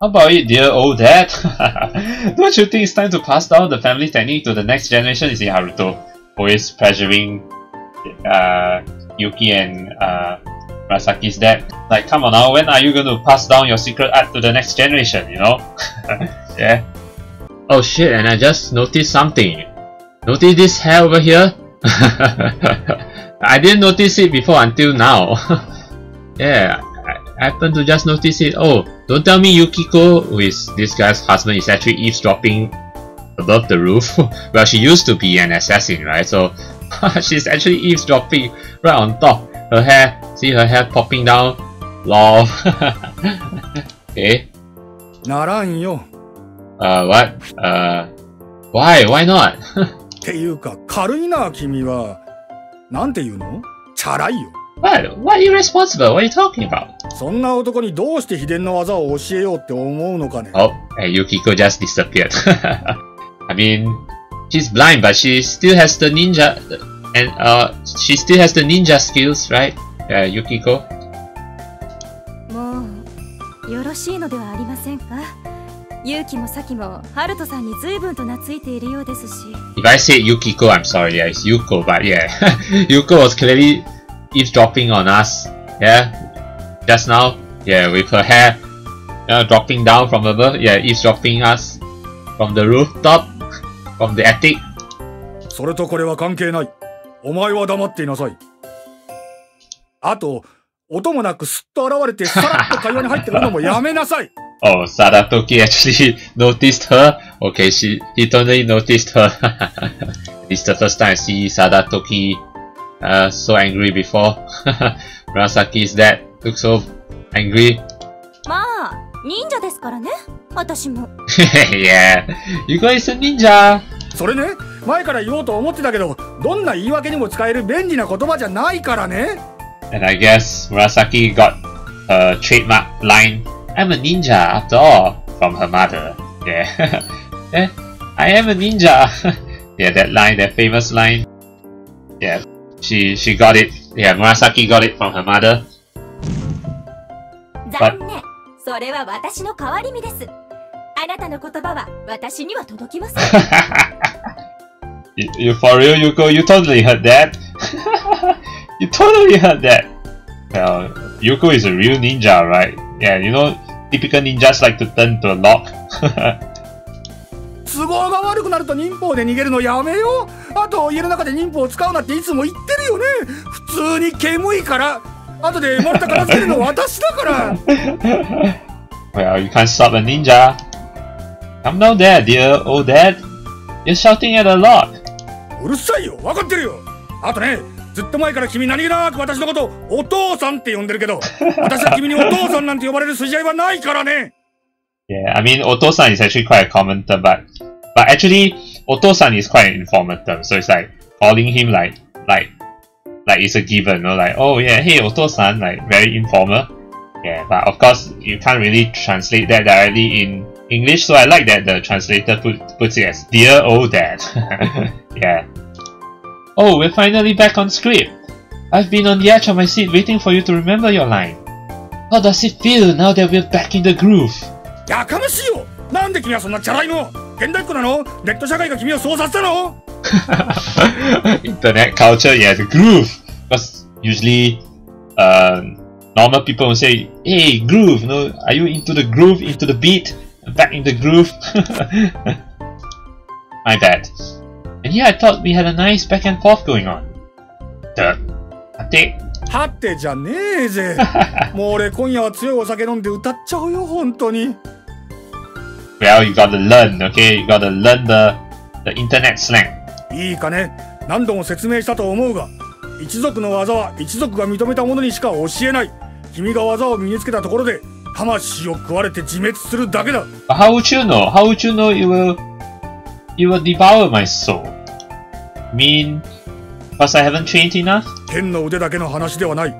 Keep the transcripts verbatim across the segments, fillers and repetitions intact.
About it, dear old dad? Don't you think it's time to pass down the family technique to the next generation? You see Haruto always pressuring uh, Yuki and uh, Murasaki's dad. Like, come on now, when are you going to pass down your secret art to the next generation, you know? Yeah. Oh shit, and I just noticed something. Notice this hair over here? I didn't notice it before until now. Yeah. I happen to just notice it. Oh, don't tell me Yukiko, who is this guy's husband, is actually eavesdropping above the roof. Well, she used to be an assassin, right? So she's actually eavesdropping right on top. Her hair, see her hair popping down. Lol. Okay. Uh, what? Uh, why? Why not? ていうか、軽いな、君は。なんて言うの？チャラいよ。What? What are you responsible? What are you talking about? Oh, and Yukiko just disappeared. I mean, she's blind, but she still has the ninja, and uh, she still has the ninja skills, right? Uh, Yukiko. If I say Yukiko, I'm sorry. Yeah, it's Yuko, but yeah, Yuko was clearly eavesdropping on us, yeah, just now, yeah, with her hair uh, dropping down from above, yeah, eavesdropping us from the rooftop, from the attic. それとこれは関係ない。お前は黙っていなさい。あと、音もなくすっと現れてさらっと会話に入ってくるのもやめなさい。Oh, Sada Toki actually noticed her. Okay, she he totally noticed her. This is the first time I see Sada Toki. Uh, so angry before. Murasaki's dad looked so angry. Yeah, Yuko is a ninja. それね、前から言おうと思ってたけど、どんな言い訳にも使える便利な言葉じゃないからね。And I guess Murasaki got a trademark line, "I'm a ninja after all," from her mother. Yeah, yeah, I am a ninja. Yeah, that line, that famous line. Yeah. She she got it. Yeah, Murasaki got it from her mother. But you, you for real, Yuko? You totally heard that. You totally heard that. Well, Yuko is a real ninja, right? Yeah, you know, typical ninjas like to turn to a lock. 都合が悪くなると忍法で逃げるのやめよう。あと家の中で忍法を使うなっていつも言ってるよね。普通に煙いから。後でまた片付けるの私だから。 Well, you can't stop a ninja. Come down there, dear old dad. You're shouting at a lot. うるさいよ、分かってるよ。あとね、ずっと前から君何気なく私のことをお父さんって呼んでるけど、私は君にお父さんなんて呼ばれる筋合いはないからね。 Yeah, I mean, Oto-san is actually quite a common term, but but actually, Oto-san is quite an informal term. So it's like calling him like like like it's a given, you know, like, oh yeah, hey Oto-san, like very informal. Yeah, but of course you can't really translate that directly in English. So I like that the translator put, puts it as dear old dad. Yeah. Oh, we're finally back on script. I've been on the edge of my seat waiting for you to remember your line. How does it feel now that we're back in the groove? やかましいよ。なんで君はそんなチャラいの？現代っ子なの？ネット社会が君をそうさせたの？ Internet culture, yeah, the groove. Because usually, uh, normal people will say, "Hey, groove. No, are you into the groove, into the beat, back in the groove?" My bad. And yeah, I thought we had a nice back and forth going on. The, I think. はてじゃねえぜ。もう俺今夜は強いお酒飲んで歌っちゃうよ本当に。Well, you gotta learn, okay? You gotta learn the the internet slang. いいかね。何度も説明したと思うが、一族の技は一族が認めたものにしか教えない。君が技を身につけたところで魂を食われて自滅するだけだ。How would you know? How would you know you will you will devour my soul? Mean, because I haven't trained enough. 剣の腕だけの話ではない。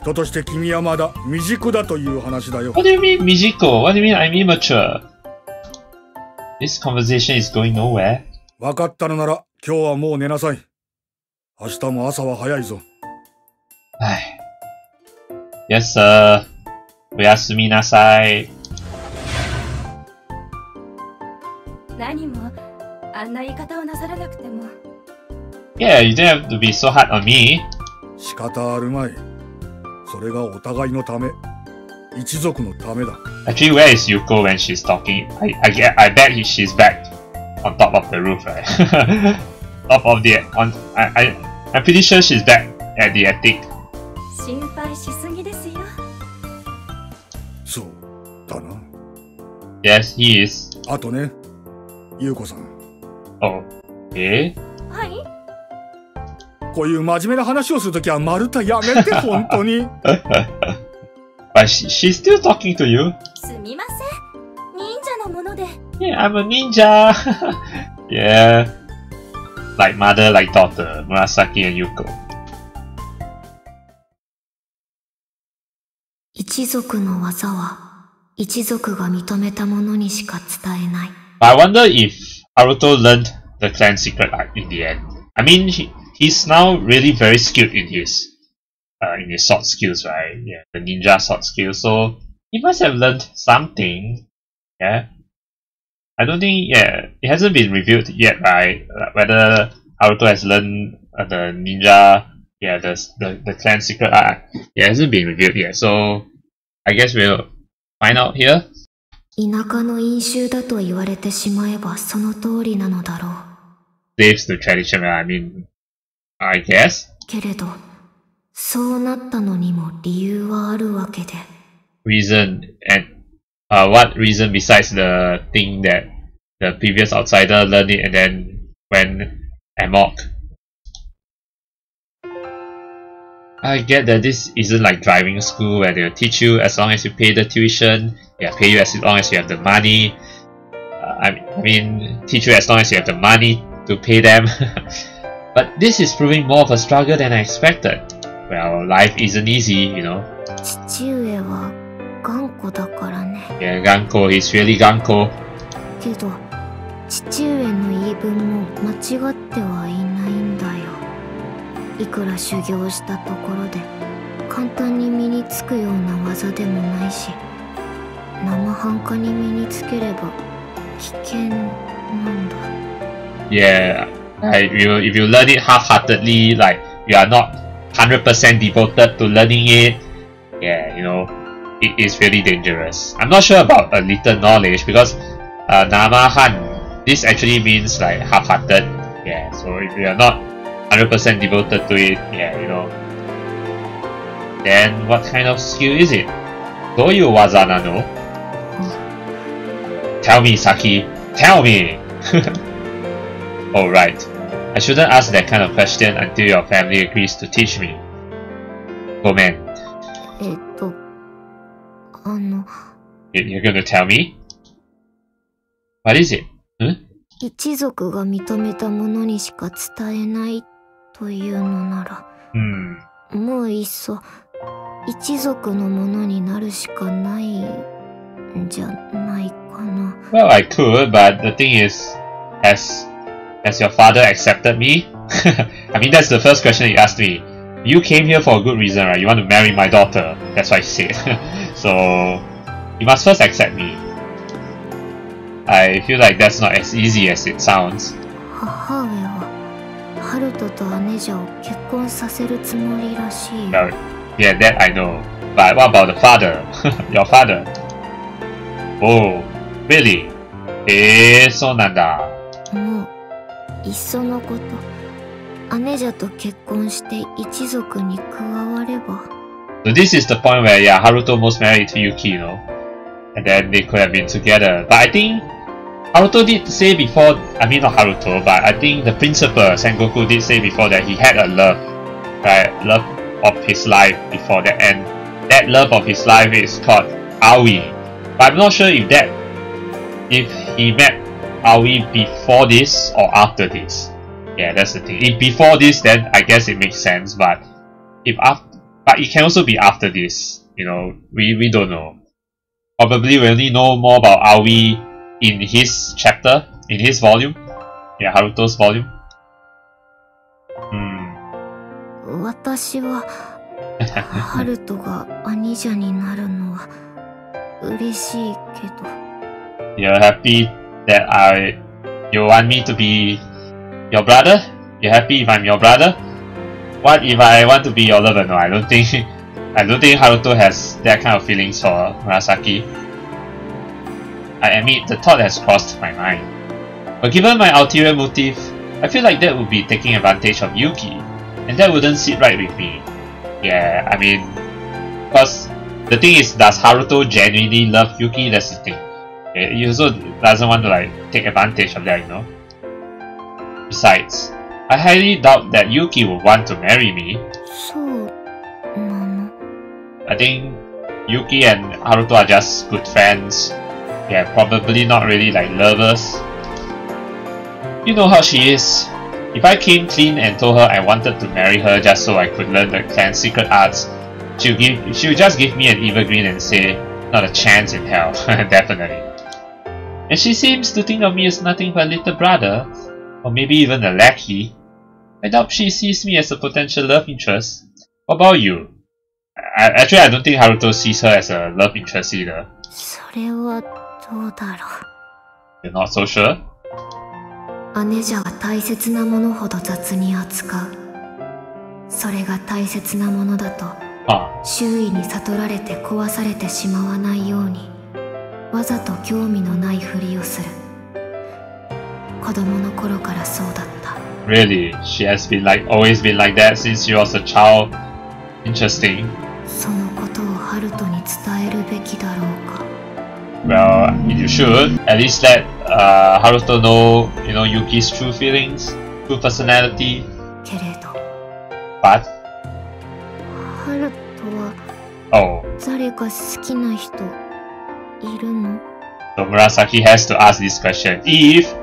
人として君はまだ未熟だという話だよ。What do you mean 未熟 ？What do you mean I'm immature? This conversation is going nowhere. 分かったのなら今日はもう寝なさい。明日も朝は早いぞ。はい。Yes sir。おやすみなさい。何もあんな言い方をなさらなくても。Yeah, you didn't have to be so hot on me. 仕方あるまい。それがお互いのため、一族のためだ。Actually, where is Yuko when she's talking? I, I, get, I bet she's back on top of the roof, right? Top of the on. I, I, I'm pretty sure she's back at the attic. 心配しすぎですよ。そうだな。Yes, he is. あとね、優子さん。お、え？はい。こういう真面目な話をするときは丸太やめて本当に。But she, she's still talking to you. すみません。忍者のもので。Yeah, I'm a ninja. Yeah. Like mother, like daughter, Murasaki and Yuko. 一族の技は一族が認めたものにしか伝えない。I wonder if Haruto learned the clan secret in the end. I mean, he. He's now really very skilled in his, uh, in his sword skills, right? Yeah, the ninja sword skills. So he must have learned something. Yeah, I don't think. Yeah, it hasn't been revealed yet, right? Whether Haruto has learned uh, the ninja, yeah, the the the clan secret art. Yeah, it hasn't been revealed yet. So I guess we'll find out here. 田舎の因習だと言われてしまえばその通りなのだろう。Slaves to tradition, I mean. I guess. けれど、そうなったのにも理由はあるわけで。Reason and、uh, what reason besides the thing that the previous outsider learned it and then went amok? I get that this isn't like driving school where they'll teach you as long as you pay the tuition. Yeah, pay you as long as you have the money. Uh, I mean, teach you as long as you have the money to pay them. But this is proving more of a struggle than I expected. Well, life isn't easy, you know. Yeah, Ganko, he's really Ganko. Yeah. Like, if you, if you learn it half-heartedly, like you are not one hundred percent devoted to learning it, yeah, you know, it is really dangerous. I'm not sure about a little knowledge because uh, Namahan, this actually means like half-hearted, yeah, so if you are not one hundred percent devoted to it, yeah, you know, then what kind of skill is it? Do you wazana no? Tell me, Saki, tell me! Oh right, I shouldn't ask that kind of question until your family agrees to teach me. Go man. You're gonna tell me? What is it? Huh? 一族が認めたものにしか伝えないというのなら、hmm. もういっそ一族のものになるしかないんじゃないかな。Well, I could, but the thing is, as Has your father accepted me? I mean, that's the first question he asked me. You came here for a good reason, right? You want to marry my daughter. That's what he said. So, you must first accept me. I feel like that's not as easy as it sounds. Well, yeah, that I know. But what about the father? Your father? Oh, really? Eh, so nanda.いっそのこと、姉者と結婚して一族に加われば。So this is the point where yeah, Haruto almost married to Yuki, you know, and then they could have been together. But I think Haruto did say before, I mean not Haruto, but I think the principal Sengoku did say before that he had a love, right, love of his life before that, and that love of his life is called Aoi. But I'm not sure if that, if he met.Are we before this or after this? Yeah, that's the thing. If before this, then I guess it makes sense. But if after, but it can also be after this. You know, we we don't know. Probably we only know more about Are we in his chapter, in his volume. Yeah, Haruto's volume. Hmm. 私はハルトが兄者になるのは嬉しいけど。You're happy. That I You want me to be your brother? You're happy if I'm your brother? What if I want to be your lover? No, I don't think I don't think Haruto has that kind of feelings for Murasaki. I admit the thought has crossed my mind. But given my ulterior motive, I feel like that would be taking advantage of Yuki, and that wouldn't sit right with me. Yeah, I mean, because the thing is, does Haruto genuinely love Yuki? That's the thing. He also doesn't want to like take advantage of that, you know. Besides, I highly doubt that Yuki would want to marry me. I think Yuki and Haruto are just good friends. Yeah, probably not really like lovers. You know how she is. If I came clean and told her I wanted to marry her just so I could learn the clan's secret arts, she'll give, she'll just give me an evil grin and say, not a chance in hell, definitely. And she seems to think of me as nothing but a little brother, or maybe even a lackey. I doubt she sees me as a potential love interest. What about you? I, actually, I don't think Haruto sees her as a love interest either. You're not so sure? Ah. Really? She has been like always been like that since she was a child. Interesting. Well, you should at least let uh, Haruto know, you know, Yuki's true feelings, true personality. But oh, so Murasaki has to ask this question. If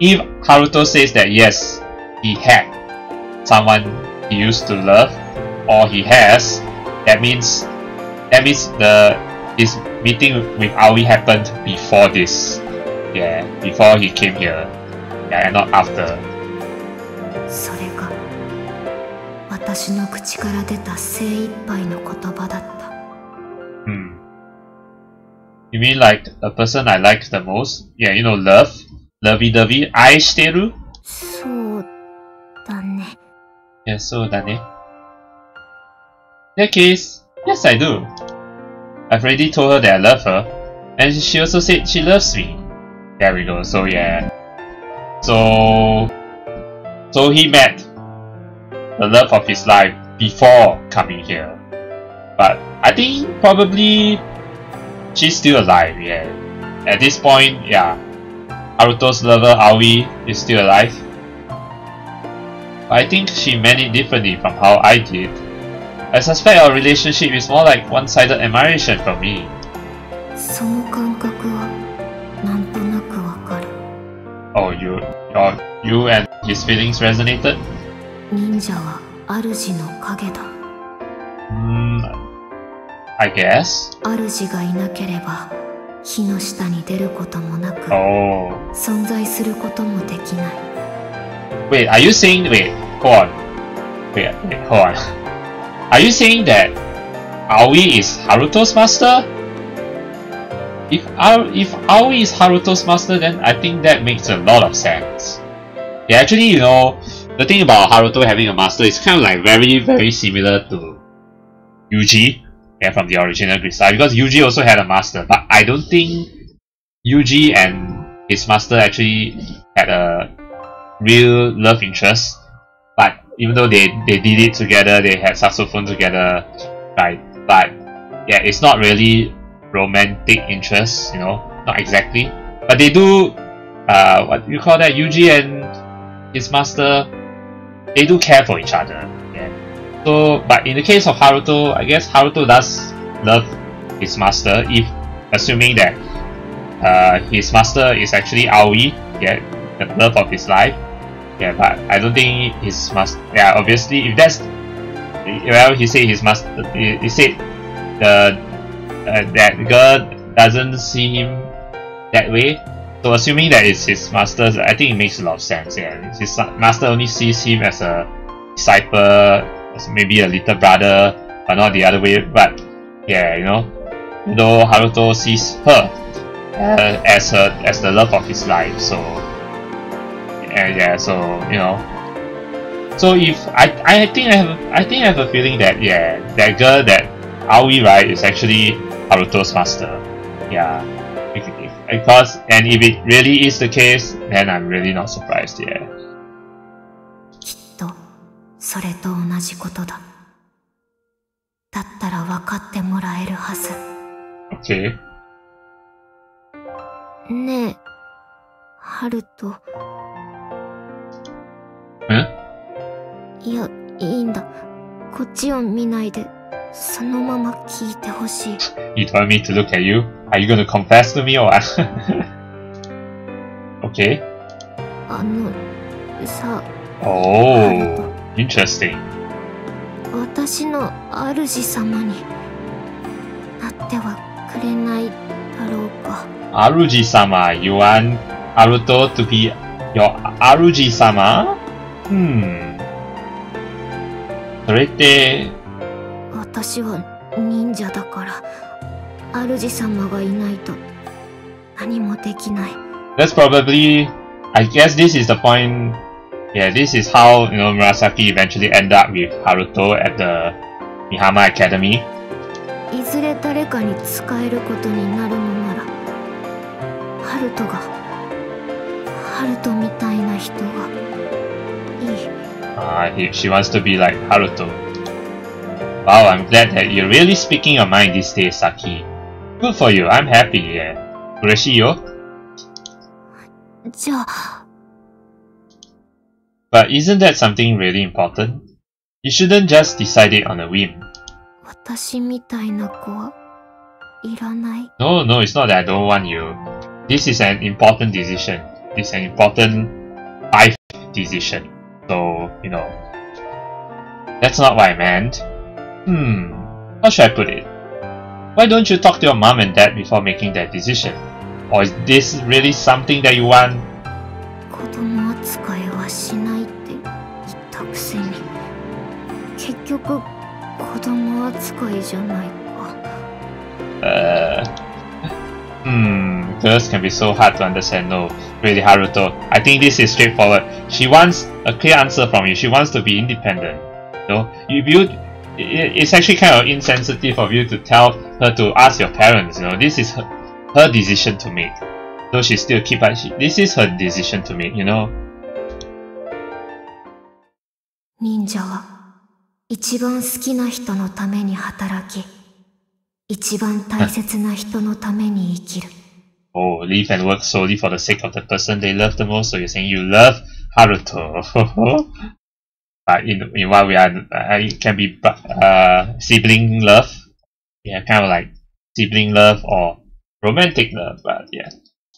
if Haruto says that yes, he had someone he used to love, or he has, that means that means the his meeting with Aoi happened before this. Yeah, before he came here. Yeah, and not after. Hmm. You mean like the person I liked the most? Yeah, you know, love, lovey-dovey, I stay ru. Yeah, so dane. In that case, yes I do. I've already told her that I love her, and she also said she loves me. There we go, so yeah. So... So he met the love of his life before coming here. But I think probably she's still alive, yeah. At this point, yeah, Haruto's lover Aoi is still alive. But I think she meant it differently from how I did. I suspect our relationship is more like one-sided admiration from me. Oh, you, your, you and his feelings resonated? Hmm, I guess. Oh. Wait, are you saying? Wait, hold on. Wait, wait, hold on. Are you saying that Aoi is Haruto's master? If Ar if Aoi is Haruto's master, then I think that makes a lot of sense. Yeah, actually, you know, the thing about Haruto having a master is kind of like very, very similar to Yuji, yeah, from the original Grid Star, because Yuji also had a master, but I don't think Yuji and his master actually had a real love interest. But even though they, they did it together, they had saxophone together, right? But yeah, it's not really romantic interest, you know, not exactly. But they do, uh, what you call that, Yuji and his master, they do care for each other. Yeah. So, but in the case of Haruto, I guess Haruto does love his master, if assuming that uh, his master is actually Aoi, yeah, the love of his life. Yeah, but I don't think his master. Yeah, obviously, if that's well, he said his master. He, he said the uh, that girl doesn't see him that way. So assuming that it's his master, I think it makes a lot of sense. Yeah, his master only sees him as a disciple, as maybe a little brother, but not the other way. But yeah, you know, though Haruto sees her uh, as her as the love of his life, so. And yeah, so, you know. So if I I think I have I think I have a feeling that yeah, that girl, that Aoi, right, is actually Haruto's master. Yeah. Because, and if it really is the case, then I'm really not surprised, yeah. きっとそれと同じことだ。だったら分かってもらえるはず。Okay. ねえ、ハルト。え？いや、いいんだ。こっちを見ないで。そのまま聞いてほしい。You told me to look at you. Are you gonna confess to me or what? Okay. あのさ。Oh, interesting. 私の主様になってはくれないだろうか。主様、you want Haruto to be your 主様？うん。それって。私は忍者だから、主様がいないと何もできない。That's probably, I guess this is the point. Yeah, this is how, you know, Murasaki eventually ended up with Haruto at the Mihama Academy. いずれ誰かに使えることになるのなら、ハルトが、ハルトみたいな人がいい。Ah, she wants to be like Haruto. Wow, I'm glad that you're really speaking your mind these days, Saki. Good for you, I'm happy, yeah. 嬉しいよ。じゃあ。But isn't that something really important? You shouldn't just decide it on a whim. 私みたいな子はいらない。No, no, it's not that I don't want you. This is an important decision. It's an important life decision. So, you know, that's not what I meant. Hmm, how should I put it? Why don't you talk to your mom and dad before making that decision? Or is this really something that you want? 子供扱いはしないって言ったくせに、結局子供扱いじゃないか。Uh, hmm, girls can be so hard to understand. No, really, Haruto. I think this is straightforward. She wants a clear answer from you. She wants to be independent. No, you build. It's actually kind of insensitive of you to tell her to ask your parents, you know, this is her, her decision to make. Though she still keep up, she, this is her decision to make, you know. 忍者は一番好きな人のために働き、一番大切な人のために生きる。Oh, live and work solely for the sake of the person they love the most, so you're saying you love Haruto. Uh, in, in what we are, uh, it can be uh, sibling love, yeah, kind of like sibling love or romantic love, but yeah.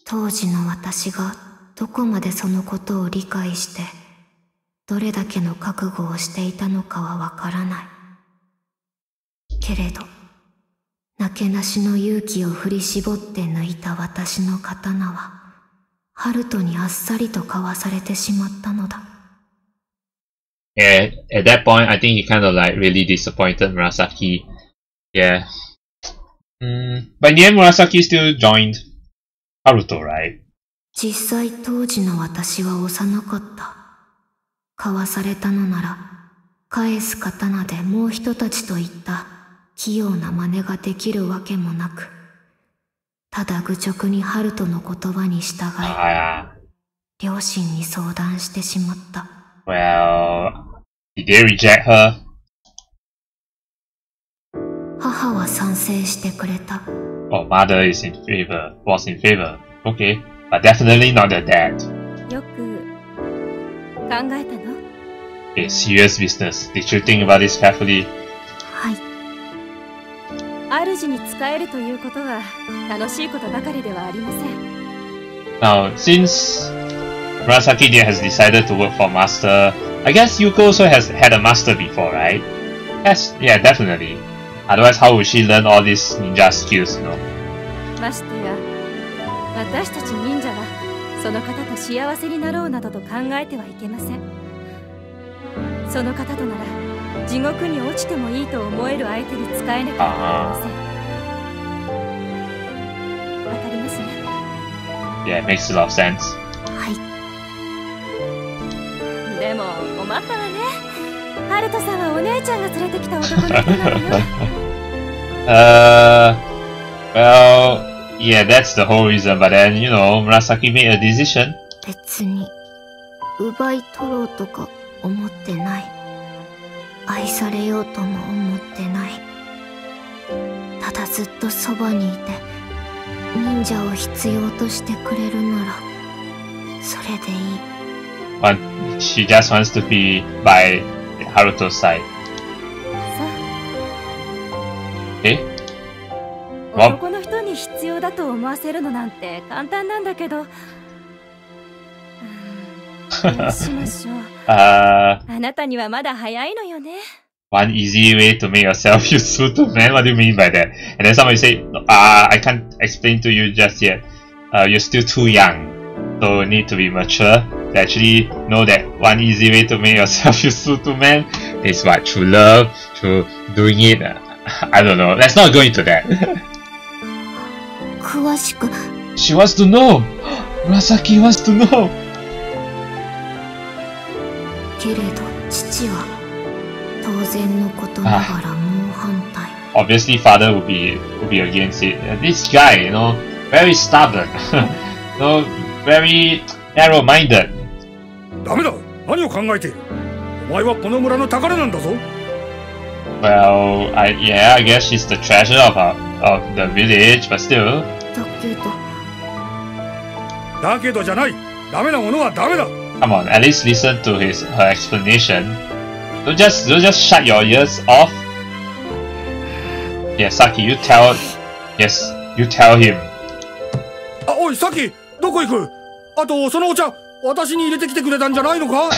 当時の私がどこまでそのことを理解して、どれだけの覚悟をしていたのかはわからない。けれど、なけなしの勇気を振り絞って抜いた私の刀は、ハルトにあっさりとかわされてしまったのだ。Yeah, at that point, I think he kind of like really disappointed Murasaki. Yeah. Mm, but in the end, Murasaki still joined Haruto, right? 実際当時の私は幼かった。かわされたのなら、返す刀でもう人たちといった器用な真似ができるわけもなく、ただ愚直にハルトの言葉に従い、両親に相談してしまった。Well, did they reject her? 母は賛成してくれた。Oh, mother is in favor, was in favor. Okay, but definitely not the dad. よく考えたの? It's serious business. Did you think about this carefully? はい。主に使えるということは楽しいことばかりではありません。Now, since Murasaki has decided to work for master. I guess Yuko also has had a master before, right? Yes, yeah, definitely. Otherwise, how would she learn all these ninja skills, you know? Uh-huh. Yeah, it makes a lot of sense. はい。待ったわね。ハルトさんはお姉ちゃんが連れてきた男の子なのよ。uh, well, yeah, that's the whole reason. But then, you know, Murasaki made a decision. 別に奪い取ろうとか思ってない。愛されようとも思ってない。ただずっとそばにいて忍者を必要としてくれるならそれでいい。But she just wants to be by Haruto's side. Eh? Well, 男の人に必要だと思わせるのなんて簡単なんだけど。しましょう。あなたにはまだ早いのよね。One easy way to make yourself useful to men. What do you mean by that? And then somebody say, "Ah, I can't explain to you just yet. You're still too young, so you need to be mature." To actually know that one easy way to make yourself useful to men is what? Through love, through doing it. I don't know. Let's not go into that. She wants to know. Murasaki wants to know. Ah, obviously, father would be would be against it. This guy, you know, very stubborn. You know, very narrow-minded. ダメだ。何を考えている。お前はこの村の宝なんだぞ。Well, I, yeah, I guess she's the treasure of our, of the village, but still. だけど。だけどじゃない。ダメなものはダメだ。Come on, at least listen to his her explanation. Don't just don't just shut your ears off. Yeah, Saki, you tell. Yes, you tell him. あ、おい、Saki、どこ行く？あとそのお茶。私に入れてきてくれたんじゃないのか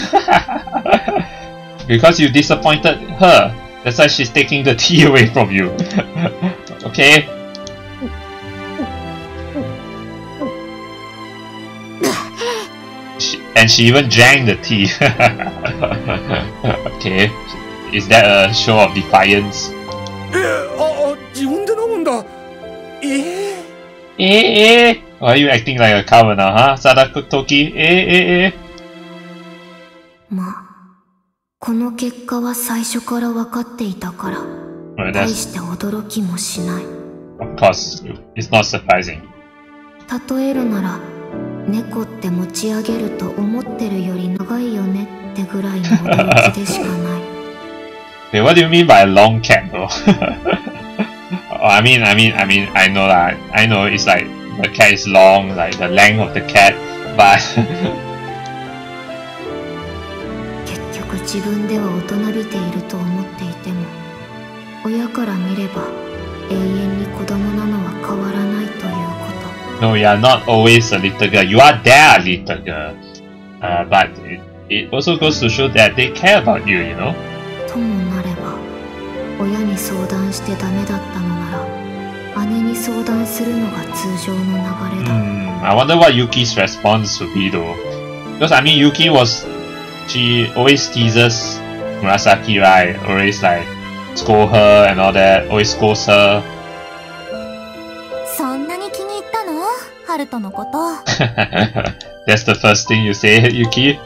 Because you disappointed her. That's why she's taking the tea away from you. Okay? She, and she even drank the tea. Okay. Is that a show of defiance? Eh, eh. Why are you acting like a coward now, huh? Sada Toki? Eh, eh, eh. まあ、この結果は最初から分かっていたから。大して驚きもしない。Of course, it's not surprising. 例えるなら、猫って持ち上げると思ってるより長いよねってぐらいの驚きでしかない。Wait, what do you mean by a long cat, though? I mean, I mean, I mean, I know that. I know it's like. The cat is long, like the length of the cat, but. 結局自分では大人びていると思っていても、親から見れば永遠に子供なのは変わらないということ。No, you are not always a little girl. You are their little girl. Uh, but it, it also goes to show that they care about you, you know. ともなれば、親に相談してダメだったのなら。姉に相談するのが通常の流れだ。Mm, I wonder what Yuki's response would be though. Because I mean, Yuki was. She always teases Murasaki, right? Always like scold her and all that. Always scolds her. そんなに気に入ったの？ハルトのこと。That's the first thing you say, Yuki?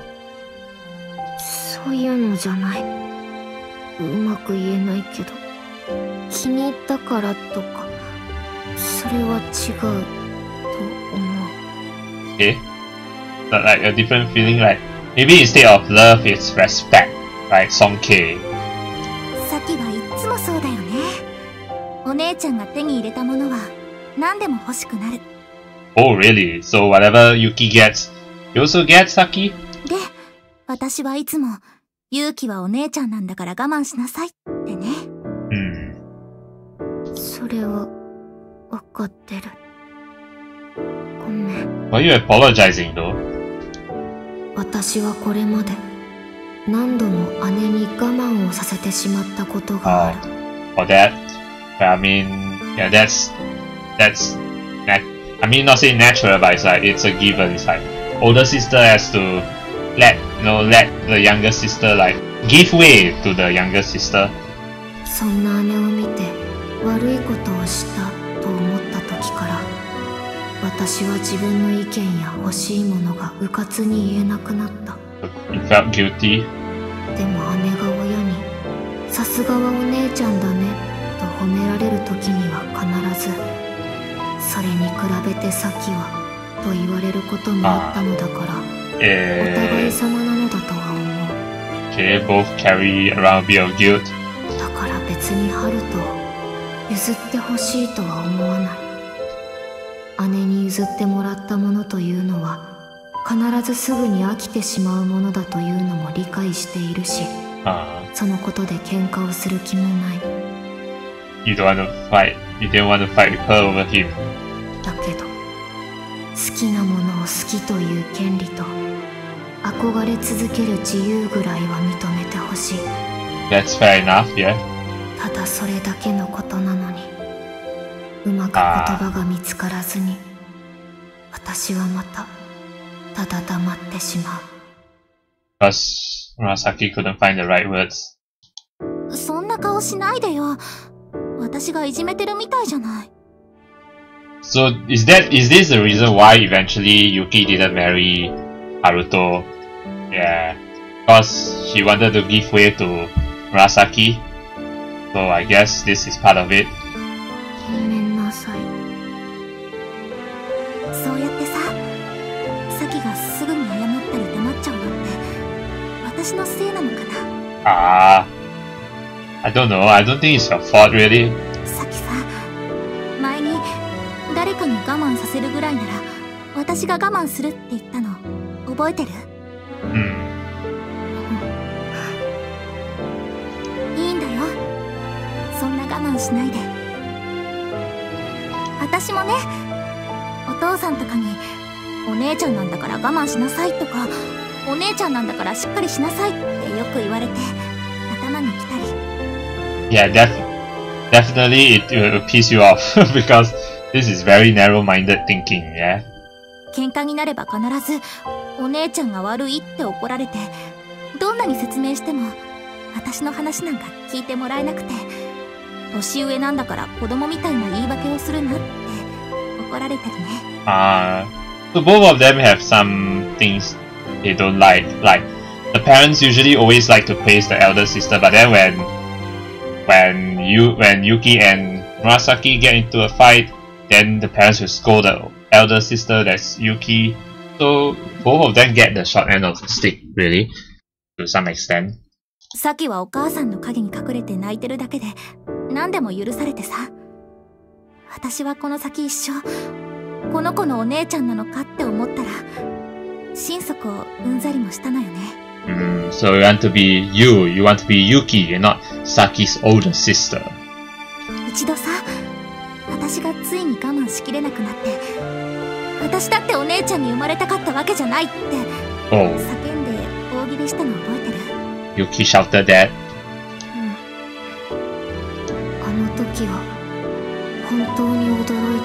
そういうのじゃない。うまく言えないけど。気に入ったからとか。それは違うと思う。え？ But like a different feeling, like maybe instead of love, it's respect, like Song K. さきはいつもそうだよね。お姉ちゃんが手に入れたものは何でも欲しくなる。Oh really? So whatever Yuki gets, you also get, Saki? で、私はいつも勇気はお姉ちゃんなんだから我慢しなさいってね。うん。それは。怒ってる。ごめん。Why are you apologizing though? 私はこれまで何度も姉に我慢をさせてしまったことがある。Oh, that? I mean, yeah, that's that's. I mean, not say natural, but it's like it's a given. It's like older sister has to let you know let the younger sister like give way to the younger sister. そんな姉を見て悪いことをした。と思った時から私は自分の意見や欲しいものがうかつに言えなくなった。You felt guilty? でも姉が親に「さすがはお姉ちゃんだね」と褒められる時には必ず「それに比べてさきは」と言われることもあったのだから、えー、お互い様なのだとは思う。 They both carry around a bit of guilt. だから別にハルトを譲ってほしいとは思わない。姉に譲ってもらったものというのは必ずすぐに飽きてしまうものだというのも理解しているし、そのことで喧嘩をする気もない。You don't want to fight. You don't want to fight with her over him. だけど好きなものを好きという権利と憧れ続ける自由ぐらいは認めてほしい。 That's fair enough, yeah. ただそれだけのことなのにうまく言葉が見つからずに、私はまたただ黙ってしまう。 Because Murasaki couldn't find the right words. そんな顔しないでよ。私がいじめてるみたいじゃない。So is that is this the reason why eventually Yuki didn't marry Haruto? Yeah, because she wanted to give way to Murasaki. So I guess this is part of it. ごめんなさい。そうやってさ、さきがすぐに謝ったり黙っちゃうのって私のせいなのかな？ああ、I don't know. I don't think it's your fault really. さきさ、前に誰かに我慢させるぐらいなら私が我慢するって言ったの覚えてる？うん。いいんだよ。そんな我慢しないで。私もね、お父さんとかにお姉ちゃんなんだから我慢しなさいとか、お姉ちゃんなんだからしっかりしなさいってよく言われて頭にきたり。Yeah, definitely it will piss you off because this is very narrow-minded thinking, yeah? 喧嘩になれば必ずお姉ちゃんが悪いって怒られて、どんなに説明しても私の話なんか聞いてもらえなくて、年上なんだから子供みたいな言い訳をするなって怒られてるね。ああ、uh, so both of them have some things they don't like. Like the parents usually always like to praise the elder sister, but then when when you when Yuki and Murasaki get into a fight, then the parents will scold the elder sister, that's Yuki. So both of them get the short end of the stick, really, to some extent. Saki was hiding in her father's shadow and crying. Anything was forgiven. I was like, "This Saki is my girl's sister," and I thought about it. So you want to be you? You want to be Yuki, and not Saki's older sister? Once. 私がついに我慢しきれなくなって、私だってお姉ちゃんに生まれたかったわけじゃないって叫んで大喜びしたの覚えてる？ Yuki shouted that. あの時は本当に驚い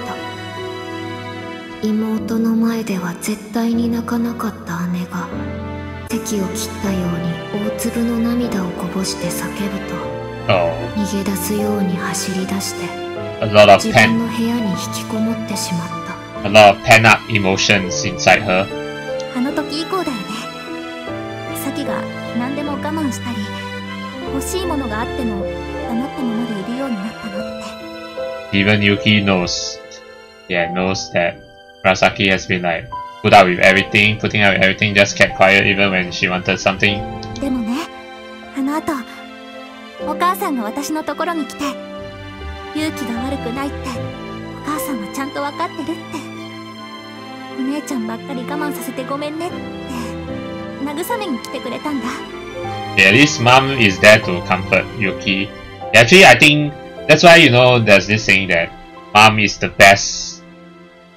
た。妹の前では絶対に泣かなかった姉が席を切ったように大粒の涙をこぼして叫ぶと、逃げ出すように走り出して、 A lot of pent a lot of pent up emotions inside her. あの時以降だよね。サキが何でも我慢したり、欲しいものがあっても黙ったままでいるようになったのって。 Even Yuki knows, yeah, knows that Murasaki has been like put up with everything, putting up with everything, just kept quiet even when she wanted something. でもね、あの後お母さんが私のところに来て、 勇気が悪くないって、お母さんはちゃんと分かってるって、お姉ちゃんばっかり我慢させてごめんねって慰めに来てくれたんだ。 Yeah, this mom is there to comfort Yuki. Actually, I think that's why, you know, there's this saying that mom is the best.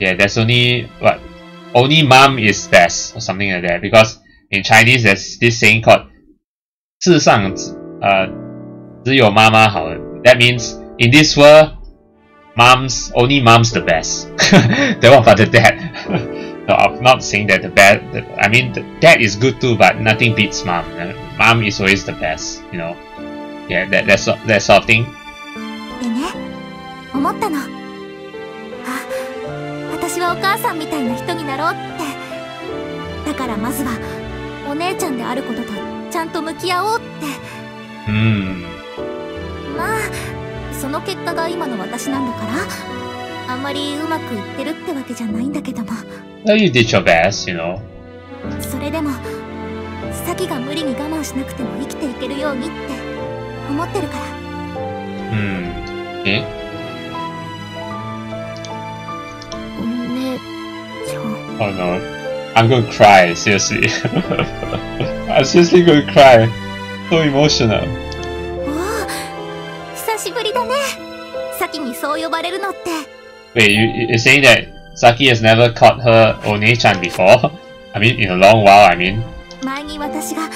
Yeah, there's only what only mom is best or something like that. Because in Chinese, there's this saying called 世上只有妈妈好。 That means in this world, moms only moms the best. Then what about the dad? No, I'm not saying that the bad. I mean, the dad is good too, but nothing beats mom. Mom is always the best, you know. Yeah, that that's that sort of thing. でね、思ったの。あ、私はお母さんみたいな人になろうって。だからまずはお姉ちゃんであることとちゃんさんと向き合おうって。うん、まあその結果が今の私なんだから、あんまりうまくいってるってわけじゃないんだけども。 No, you did your best, you know. それでもサキが無理に我慢しなくても生きていけるようにって思ってるから。うん、えお姉ちゃん。 Oh no, I'm gonna cry, seriously. I'm seriously gonna cry. So emotional. おお、久しぶりだね、サキにそう呼ばれるのって。 Wait, you, you're saying that Saki has never called her Onee-chan before? I mean, in a long while, I mean. 前に私が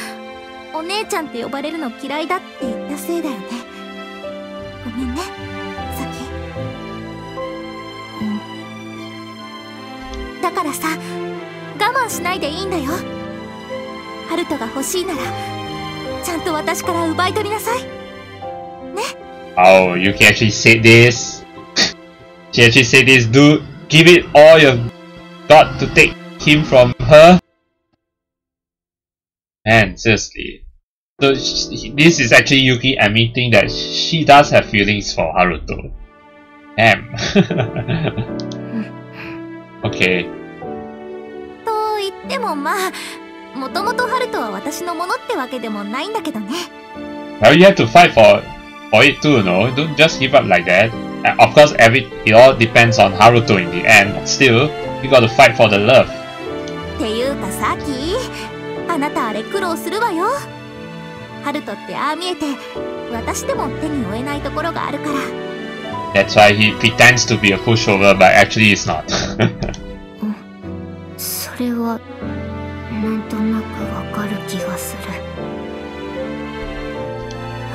お姉ちゃんって呼ばれるの嫌いだって言ったせいだよね。ごめんね、サキ。うん。だからさ、我慢しないでいいんだよ。ハルトが欲しいなら、ちゃんと私から奪い取りなさい。ね。Oh, you can actually say this. She actually said this, dude. Give it all you've got to take him from her. Man, seriously. So she, this is actually Yuki admitting that she does have feelings for Haruto. Damn. Okay. と言ってもまあ、もともとHarutoは私のものってわけでもないんだけどね。Well, you have to fight for for it too, no? Don't just give up like that. Of course, every it all depends on Haruto in the end. But still, you got to fight for the love. っていうかさき。あなたあれ苦労するわよ。ハルトってああ見えて私でも手に負えないところがあるから。That's why he pretends to be a pushover, but actually he's not. それはなんとなくわかる気がする。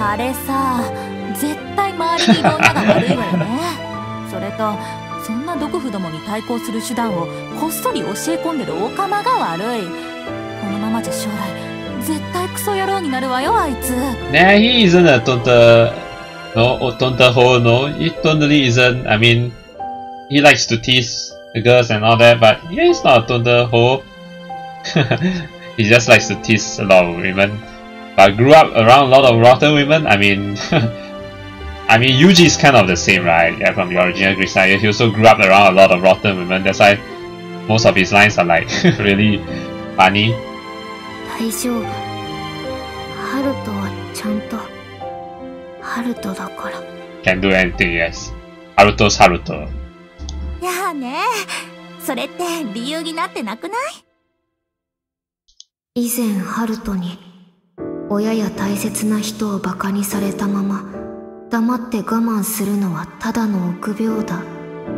あれさ、絶対周りにいる女が悪いわよね。それとそんな毒婦どもに対抗する手段をこっそり教え込んでるオカマが悪い。まじ将来絶対クソ野郎になるわよあいつ。ね、he isn't a tonta, no, tonta hole, no, he totally isn't. I mean, he likes to tease the girls and all that, but yeah, he's not a tonta hole. He just likes to tease a lot of women. But grew up around a lot of rotten women. I mean, I mean, Yuji is kind of the same, right? Yeah, from the original Greek saga, he also grew up around a lot of rotten women. That's why most of his lines are like really funny. 大丈夫。ハルトはちゃんとハルトだから。 Can do anything, yes. ハルトはハルト。いやね、それって理由になってなくない？以前ハルトに親や大切な人をバカにされたまま黙って我慢するのはただの臆病だ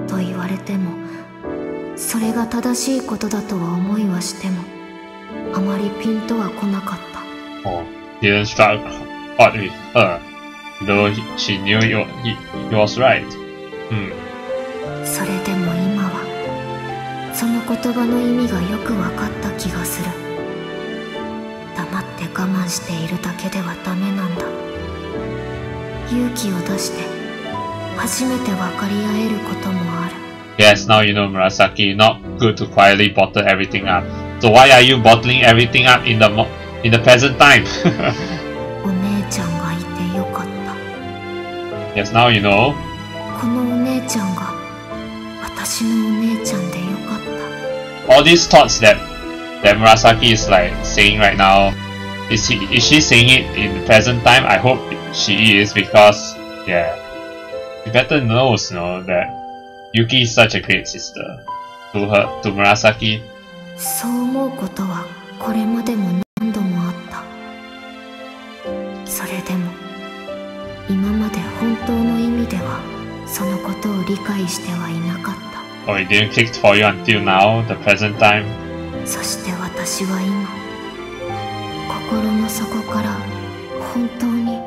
と言われても、それが正しいことだとは思いはしてもあまりピンとは来なかった。 Oh, he didn't start hot with her, though he, she knew he, he, he was right. Hmm. それでも今はその言葉の意味がよくわかった気がする。黙って我慢しているだけではダメなんだ。勇気を出して初めて分かり合えることもある。 Yes, now you know, Murasaki, not good to quietly bottle everything up. So why are you bottling everything up in the mo in the present time? Yes, now you know. All these thoughts that that Murasaki is like saying right now, is he is she saying it in the present time? I hope she is, because yeah, she better knows, you know, that Yuki is such a great sister to her to Murasaki. そう思うことはこれまでも何度もあった。それでも今まで本当の意味ではそのことを理解してはいなかった。 Oh, it didn't click for you until now, the present time. そして私は今心の底から本当に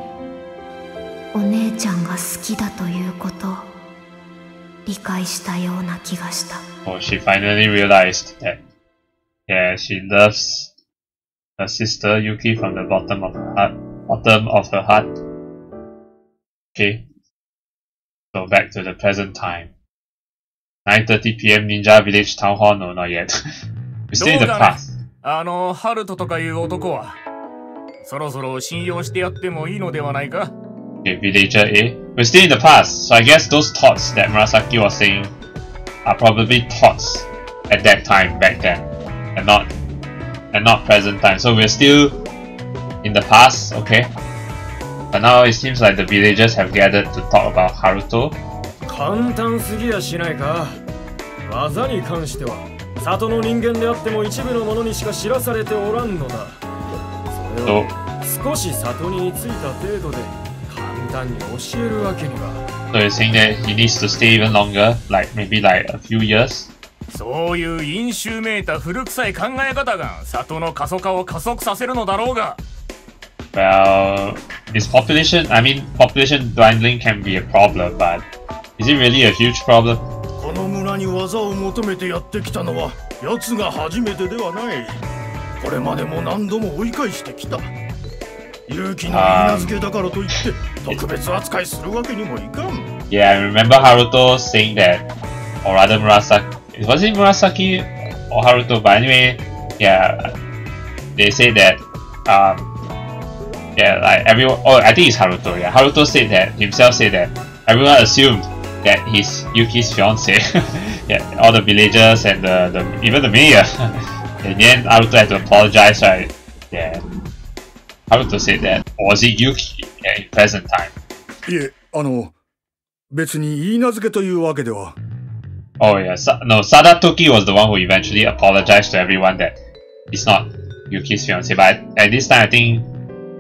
お姉ちゃんが好きだということを理解したような気がした。 Oh, she finally realized that Yeah, she loves her sister Yuki from the bottom of her heart. Bottom of her heart. Okay. So back to the present time. nine thirty p m Ninja Village Town Hall. No, not yet. We stay in the past. あの、ハルトとかいう男はそろそろ信用してやってもいいのではないか。Okay, V data A. We're still in the past, so I guess those thoughts that Murasaki was saying are probably thoughts at that time back then, and not and not present time. So we're still in the past, okay? But now it seems like the villagers have gathered to talk about Haruto. 簡単すぎやしないか。技に関しては里の人間であっても一部の者にしか知らされておらんのだ。それを少し里に着いた程度で。So you're saying that he needs to stay even longer, like maybe like a few years? そういう飲酒めいた古臭い考え方が里の過疎化を加速させるのだろうが。Well, this population, I mean, population dwindling can be a problem, but is it really a huge problem? この村に技を求めてやってきたのは奴が初めてではない。これまでも何度も追い返してきた。Um, yeah, I remember Haruto saying that, or rather Murasaki, was it Murasaki or Haruto? But anyway, yeah, they say that, um, yeah, like everyone, oh, I think it's Haruto, yeah, Haruto said that, himself said that, everyone assumed that he's Yuki's fiance, yeah, all the villagers and the, the even the mayor. In the end, Haruto had to apologize, right? Yeah. Haruto said that, or was it Yuki in present time? いえ、あの、別に言い名付けというわけでは。Oh yeah, Sa no, Sada Toki was the one who eventually apologized to everyone that it's not Yuki's fiance, but at, at this time I think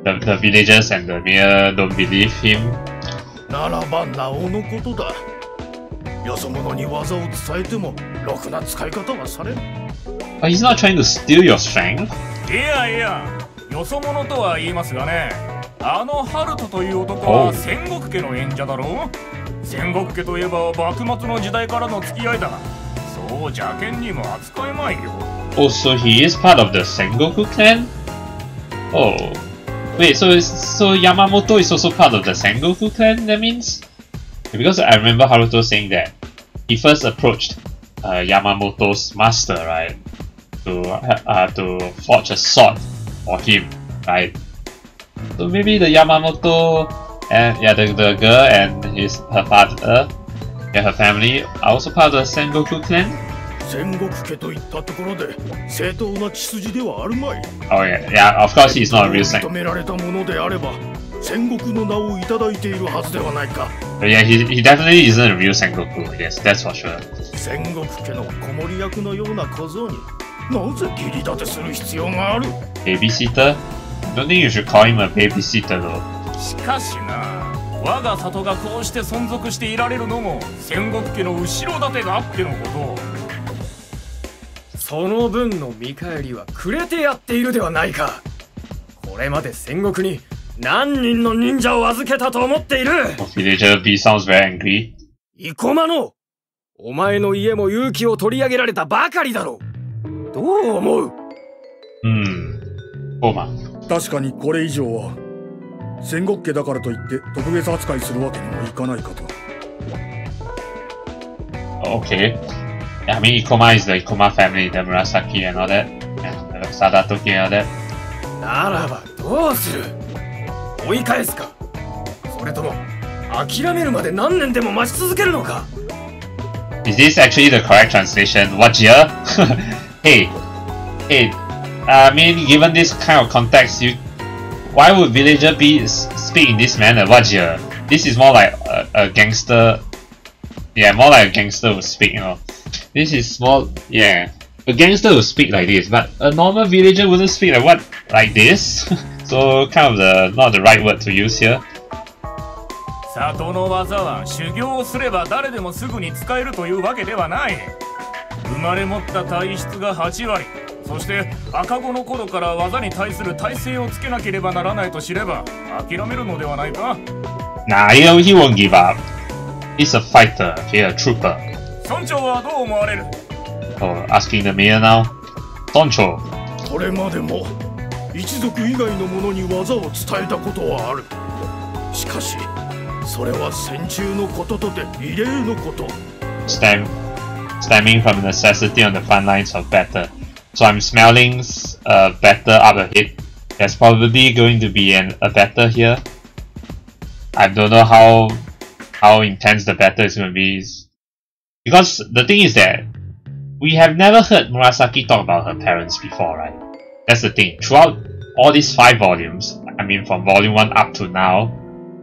the, the villagers and the mayor don't believe him. ならばなおのことだ。よそ者に技を伝えてもろくな使い方はされん。But he's not trying to steal your strength? Yeah, yeah. よそ者とは言いますがね、あのハルトという男は戦国家の演者だろう。戦国家といえば幕末の時代からの付き合いだ。そう邪険にも扱えまいよ。Oh, so he is part of the Sengoku clan? Oh, wait, so so Yamamoto is also part of the Sengoku clan? That means because I remember Haruto saying that he first approached uh, Yamamoto's master, right, to uh, to forge a sword. Or him, right? So maybe the Yamamoto and yeah, the, the girl and his her father, yeah, her family are also part of the Sengoku clan. Oh yeah, yeah. Of course, he's not a real Sengoku. But yeah, he he definitely isn't a real Sengoku. Yes, that's for sure. なぜ切り立てする必要がある? Babysitter? Don't think you should call him a babysitter though. しかしな、我が里がこうして存続していられるのも戦国家の後ろ盾があってのこと。その分の見返りはくれてやっているではないか。これまで戦国に何人の忍者を預けたと思っている? Villager B sounds very angry. 生駒の、お前の家も勇気を取り上げられたばかりだろう。どう思う? うん。おま。確かにこれ以上は戦国家だからといって特別扱いするわけにもいかないかと。Okay. I mean, Ikoma is the Ikoma family, the Murasaki and all that, and the Sada Toki and all that. ならばどうする? 追い返すか? それとも諦めるまで何年でも待ち続けるのか? Is this actually the correct translation? What year? Hey, hey, I mean, given this kind of context, you, why would villager B speak in this manner? Wajir, this is more like a, a gangster, yeah, more like a gangster would speak, you know. This is more, yeah, a gangster would speak like this, but a normal villager wouldn't speak like what, like this. So, kind of the, not the right word to use here. 里の技は修行をすれば誰でもすぐに使えるというわけではない。生まれ持った体質がはち割、そして赤子の頃から技に対する耐性をつけなければならないと知れば諦めるのではないか。Nah, he won't give up. He's a fighter, he's a trooper. 村長はどう思われる? Oh, asking the mayor now. 村長。これまでも一族以外の者に技を伝えたことはある。しかし、それは戦中のこととて異例のこと。Stem. Stemming from the necessity on the front lines of battle. So I'm smelling uh, battle up ahead There's probably going to be an, a battle here. I don't know how how intense the battle is going to be. Because the thing is that we have never heard Murasaki talk about her parents before, right? That's the thing. Throughout all these five volumes, I mean from volume one up to now,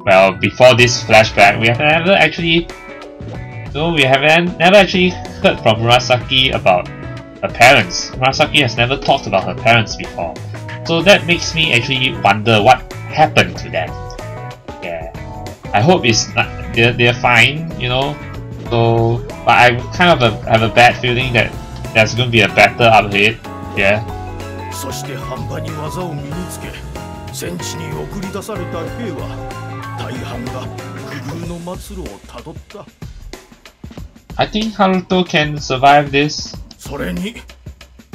well, before this flashback, we have never actually, no, we haven't never actually heard from Murasaki about her parents. Murasaki has never talked about her parents before. So that makes me actually wonder what happened to them. Yeah, I hope it's not, they're, they're fine, you know. So, but I kind of a, have a bad feeling that there's going to be a battle up ahead. Yeah. そして半端に技を身につけ、戦地に送り出された兵は大半が苦遇の末路をたどった。 I think Haruto can survive this. それに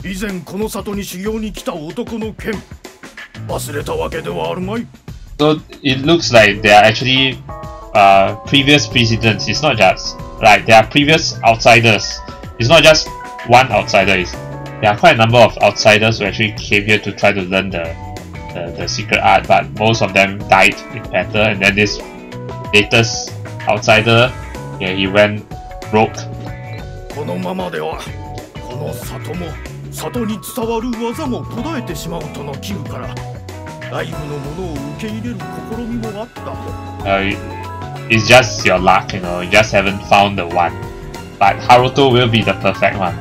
以前この里に修行に来た男の剣、忘れたわけではあるまい。 So it looks like there are actually uh, previous precedents. It's not just like there are previous outsiders. It's not just one outsider. It's there are quite a number of outsiders who actually came here to try to learn the the, the secret art, but most of them died in battle. And then this latest outsider, yeah, he went broke. このままではこの里も里に伝わる技も途絶えてしまうとの危惧からライブのものを受け入れる試みもあった。 It's just your luck, you know. You just haven't found the one. But Haruto will be the perfect one. あ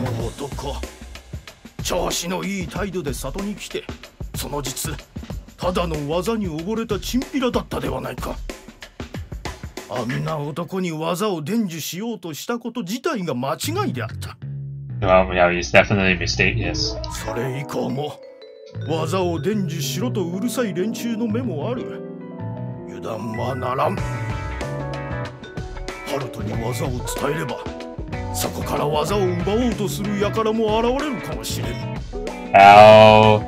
の男、調子のいい態度で里に来て、その実ただの技に溺れたチンピラだったではないか。あんな男に技を伝授しようとしたこと自体が間違いであった。 Well, yeah, it's definitely a mistake, yes. それ以降も技を伝授しろとうるさい連中の目もある。油断はならん。ハルトに技を伝えれば、そこから技を奪おうとする輩も現れるかもしれん。Oh,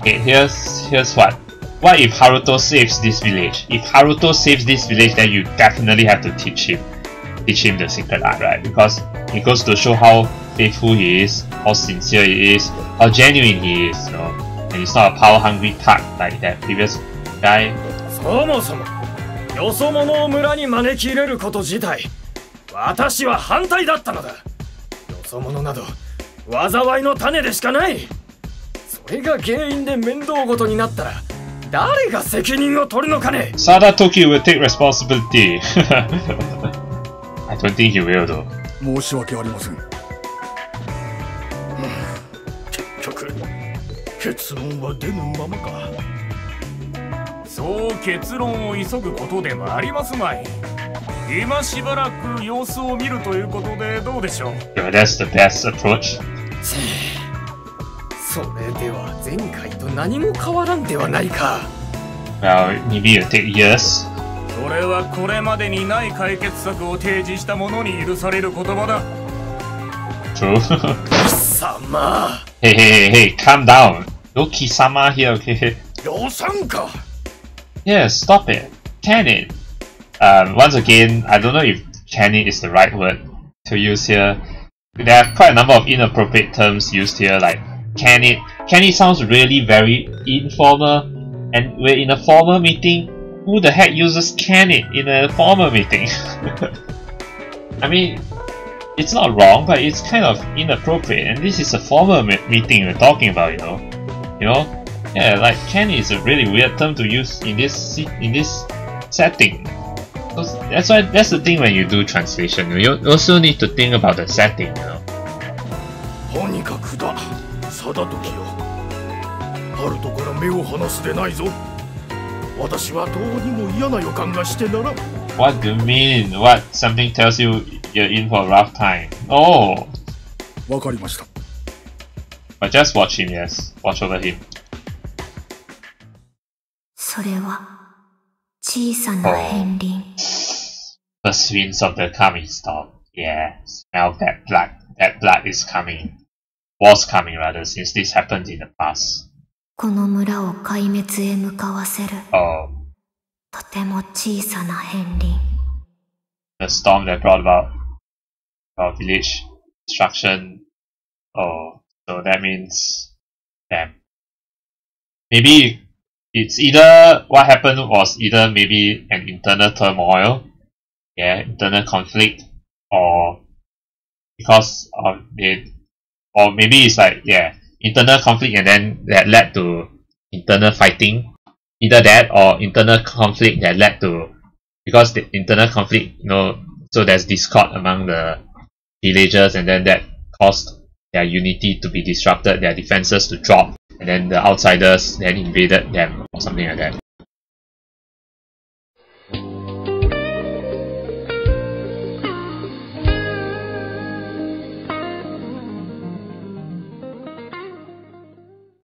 okay, here's here's what. What if Haruto saves this village? If Haruto saves this village, then you definitely have to teach him, teach him the secret art, right? Because it goes to show how faithful he is, how sincere he is, how genuine he is, you know. And he's not a power-hungry thug like that previous guy. そもそもよそ者を村に招き入れること自体、私は反対だったのだ。よそ者など災いの種でしかない。それが原因で面倒ごとになったら誰が責任を取るのかね。 Sada Toki will take responsibility. I don't think he will though. 申し訳ありません。 結局結論は出ぬままか。そう結論を急ぐことではありますまい。今しばらく様子を見るということでどうでしょう。 Yeah, that's the best approach. それでは前回と何も変わらんではないか。 Well, maybe you take years. それはこれまでにない解決策を提示した者に許される言葉だ。 貴様。 Hey, hey, hey, hey, calm down. No 貴様 here, okay? 量産か。 Yeah, stop it. Canon. Um, once again, I don't know if canon is the right word to use here. There are quite a number of inappropriate terms used here, like canon. Canon sounds really very informal, and we're in a formal meeting. Who the heck uses canon in a formal meeting? I mean, it's not wrong, but it's kind of inappropriate, and this is a formal me meeting we're talking about, you know? You know? Yeah, like canon is a really weird term to use in this in this setting. That's why that's the thing when you do translation. You also need to think about the setting, you know. とにかくだ、貞時よ。ハルトから目を離すでないぞ。私はどうにも嫌な予感がしてならん。What do you mean? What? Something tells you you're in for a rough time. Oh. わかりました。But just watch him, yes. Watch over him. それは小さな片鱗。The swings of the coming storm. Yeah, smell that blood. That blood is coming. Was coming rather, since this happened in the past. この村を壊滅へ向かわせる。Oh. とても小さな片鱗。The storm that brought about our village destruction. Oh, so that means them. maybe it's either what happened was either maybe an internal turmoil, yeah, internal conflict, or because of it, or maybe it's like, yeah, internal conflict and then that led to internal fighting, either that or internal conflict that led to, because the internal conflict, you know, so there's discord among the villagers and then that caused their unity to be disrupted, their defenses to drop, and then the outsiders then invaded them or something like that.